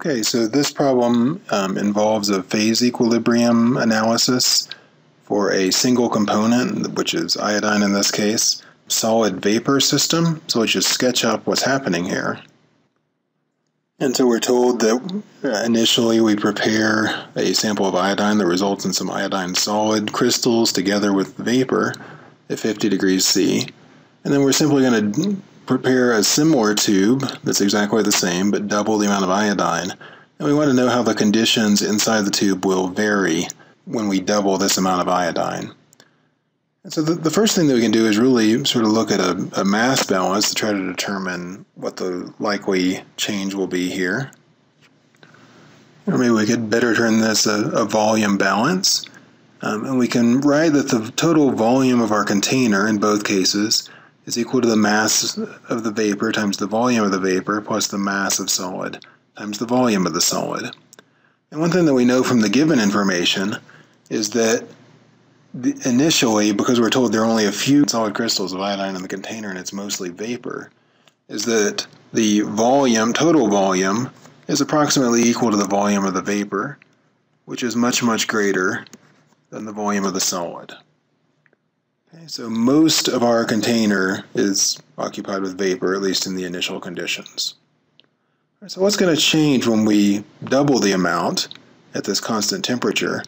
Okay, so this problem involves a phase equilibrium analysis for a single component, which is iodine in this case, solid vapor system. So let's just sketch up what's happening here. And so we're told that initially we prepare a sample of iodine that results in some iodine solid crystals together with vapor at 50 degrees C. And then we're simply going to prepare a similar tube that's exactly the same but double the amount of iodine, and we want to know how the conditions inside the tube will vary when we double this amount of iodine. And so the first thing that we can do is really sort of look at a mass balance to try to determine what the likely change will be here. Or maybe we could better turn this a volume balance, and we can write that the total volume of our container in both cases is equal to the mass of the vapor times the volume of the vapor plus the mass of solid times the volume of the solid. And one thing that we know from the given information is that initially, because we're told there are only a few solid crystals of iodine in the container and it's mostly vapor, is that the volume, total volume, is approximately equal to the volume of the vapor, which is much, much greater than the volume of the solid. Okay, so most of our container is occupied with vapor, at least in the initial conditions. All right, so what's going to change when we double the amount at this constant temperature?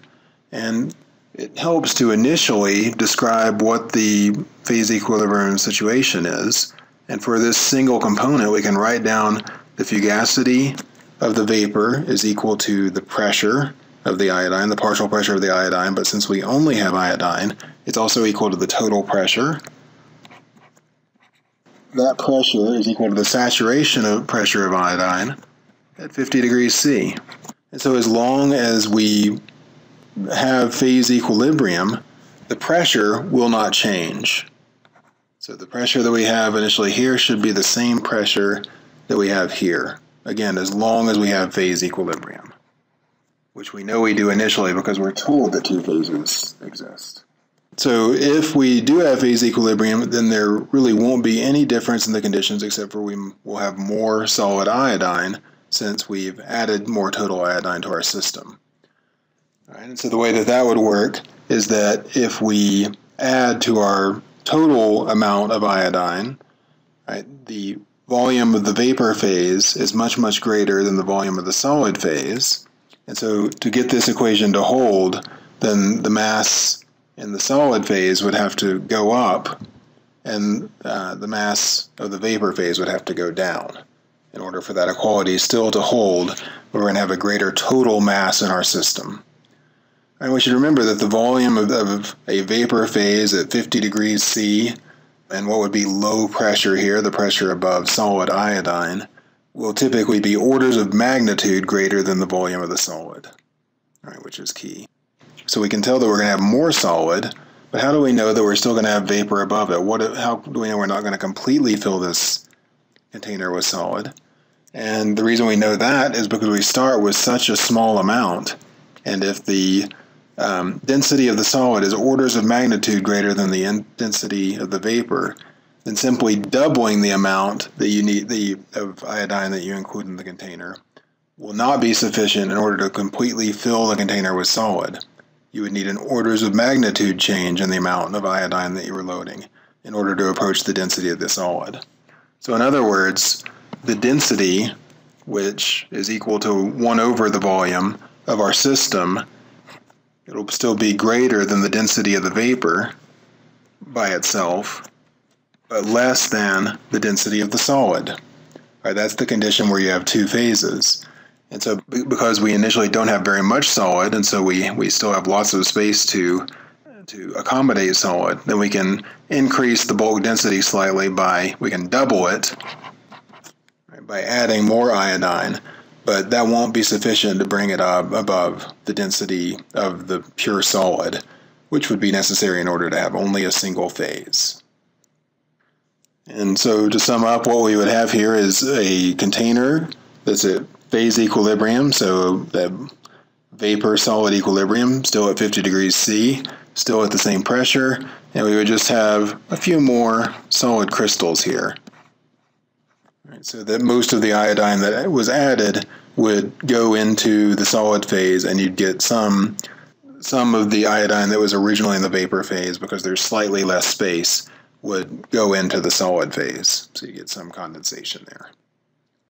And it helps to initially describe what the phase equilibrium situation is. And for this single component, we can write down the fugacity of the vapor is equal to the pressure of the iodine, the partial pressure of the iodine, but since we only have iodine, it's also equal to the total pressure. That pressure is equal to the saturation of pressure of iodine at 50 degrees C. And so as long as we have phase equilibrium, the pressure will not change. So the pressure that we have initially here should be the same pressure that we have here. Again, as long as we have phase equilibrium, which we know we do initially because we're told that two phases exist. So if we do have phase equilibrium, then there really won't be any difference in the conditions except for we will have more solid iodine since we've added more total iodine to our system. All right, and so the way that that would work is that if we add to our total amount of iodine, right, the volume of the vapor phase is much, much greater than the volume of the solid phase. And so to get this equation to hold, then the mass in the solid phase would have to go up, and the mass of the vapor phase would have to go down. In order for that equality still to hold, we're going to have a greater total mass in our system. And we should remember that the volume of a vapor phase at 50 degrees C, and what would be low pressure here, the pressure above solid iodine, will typically be orders of magnitude greater than the volume of the solid, right, which is key. So we can tell that we're going to have more solid, but how do we know that we're still going to have vapor above it? How do we know we're not going to completely fill this container with solid? And the reason we know that is because we start with such a small amount, and if the density of the solid is orders of magnitude greater than the density of the vapor, then simply doubling the amount that you need of iodine that you include in the container will not be sufficient in order to completely fill the container with solid. You would need an orders of magnitude change in the amount of iodine that you were loading in order to approach the density of the solid. So in other words, the density, which is equal to 1 over the volume of our system, it'll still be greater than the density of the vapor by itself, but less than the density of the solid. All right, that's the condition where you have two phases. And so because we initially don't have very much solid, and so we still have lots of space to accommodate solid, then we can increase the bulk density slightly by, we can double it, right, by adding more iodine, but that won't be sufficient to bring it up above the density of the pure solid, which would be necessary in order to have only a single phase. And so to sum up, what we would have here is a container that's at phase equilibrium, so the vapor-solid equilibrium, still at 50 degrees C, still at the same pressure, and we would just have a few more solid crystals here. So that most of the iodine that was added would go into the solid phase, and you'd get some of the iodine that was originally in the vapor phase, because there's slightly less space, would go into the solid phase. So you get some condensation there.